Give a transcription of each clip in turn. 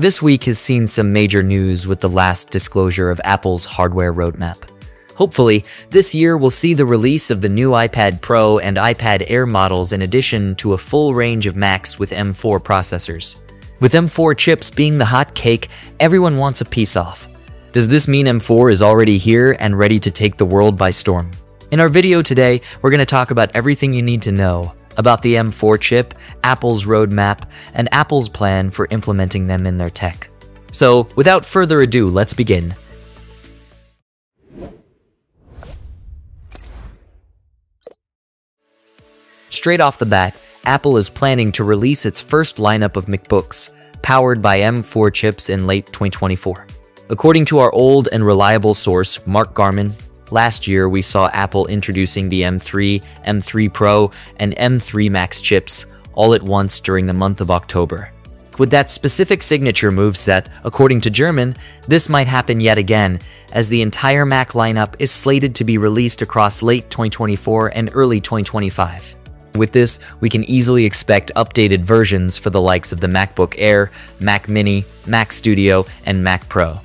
This week has seen some major news with the last disclosure of Apple's hardware roadmap. Hopefully, this year we'll see the release of the new iPad Pro and iPad Air models in addition to a full range of Macs with M4 processors. With M4 chips being the hot cake, everyone wants a piece off. Does this mean M4 is already here and ready to take the world by storm? In our video today, we're going to talk about everything you need to know about the M4 chip, Apple's roadmap, and Apple's plan for implementing them in their tech. So, without further ado, let's begin. Straight off the bat, Apple is planning to release its first lineup of MacBooks, powered by M4 chips in late 2024. According to our old and reliable source, Mark Gurman, last year we saw Apple introducing the M3, M3 Pro, and M3 Max chips all at once during the month of October. With that specific signature moveset, according to Gurman, this might happen yet again, as the entire Mac lineup is slated to be released across late 2024 and early 2025. With this, we can easily expect updated versions for the likes of the MacBook Air, Mac Mini, Mac Studio, and Mac Pro,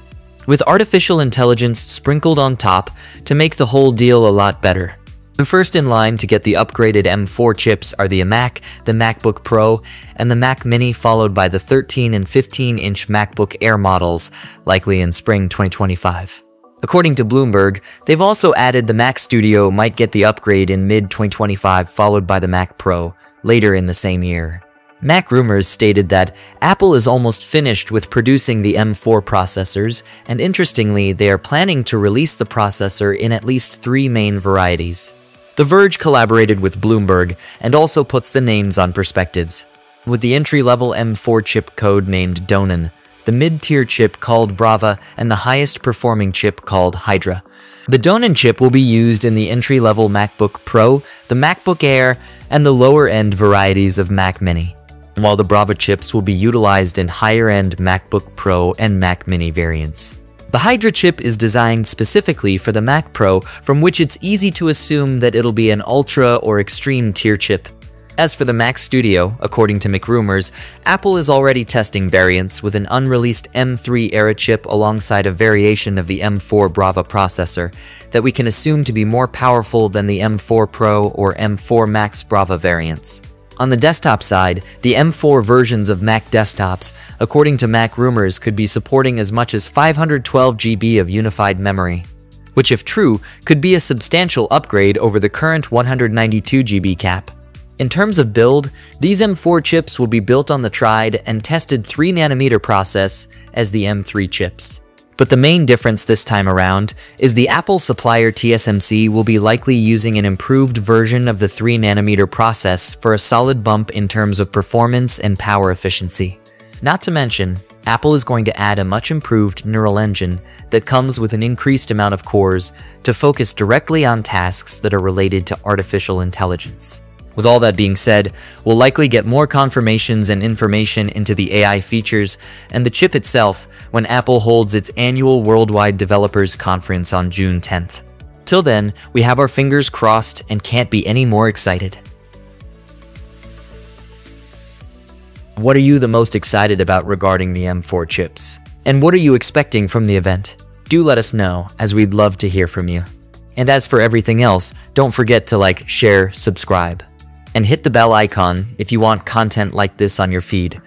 with artificial intelligence sprinkled on top to make the whole deal a lot better. The first in line to get the upgraded M4 chips are the iMac, the MacBook Pro, and the Mac Mini, followed by the 13 and 15-inch MacBook Air models, likely in spring 2025. According to Bloomberg, they've also added the Mac Studio might get the upgrade in mid-2025, followed by the Mac Pro later in the same year. MacRumors stated that Apple is almost finished with producing the M4 processors, and interestingly, they are planning to release the processor in at least 3 main varieties. The Verge collaborated with Bloomberg and also puts the names on perspectives, with the entry-level M4 chip code named Donan, the mid-tier chip called Brava, and the highest-performing chip called Hydra. The Donan chip will be used in the entry-level MacBook Pro, the MacBook Air, and the lower-end varieties of Mac Mini, while the Brava chips will be utilized in higher-end MacBook Pro and Mac Mini variants. The Hydra chip is designed specifically for the Mac Pro, from which it's easy to assume that it'll be an ultra or extreme tier chip. As for the Mac Studio, according to MacRumors, Apple is already testing variants with an unreleased M3 era chip alongside a variation of the M4 Brava processor that we can assume to be more powerful than the M4 Pro or M4 Max Brava variants. On the desktop side, the M4 versions of Mac desktops, according to MacRumors, could be supporting as much as 512 GB of unified memory, which, if true, could be a substantial upgrade over the current 192 GB cap. In terms of build, these M4 chips will be built on the tried and tested 3nm process as the M3 chips. But the main difference this time around is the Apple supplier TSMC will be likely using an improved version of the 3nm process for a solid bump in terms of performance and power efficiency. Not to mention, Apple is going to add a much improved neural engine that comes with an increased amount of cores to focus directly on tasks that are related to artificial intelligence. With all that being said, we'll likely get more confirmations and information into the AI features and the chip itself when Apple holds its annual Worldwide Developers Conference on June 10th. Till then, we have our fingers crossed and can't be any more excited. What are you the most excited about regarding the M4 chips? And what are you expecting from the event? Do let us know, as we'd love to hear from you. And as for everything else, don't forget to like, share, subscribe, and hit the bell icon if you want content like this on your feed.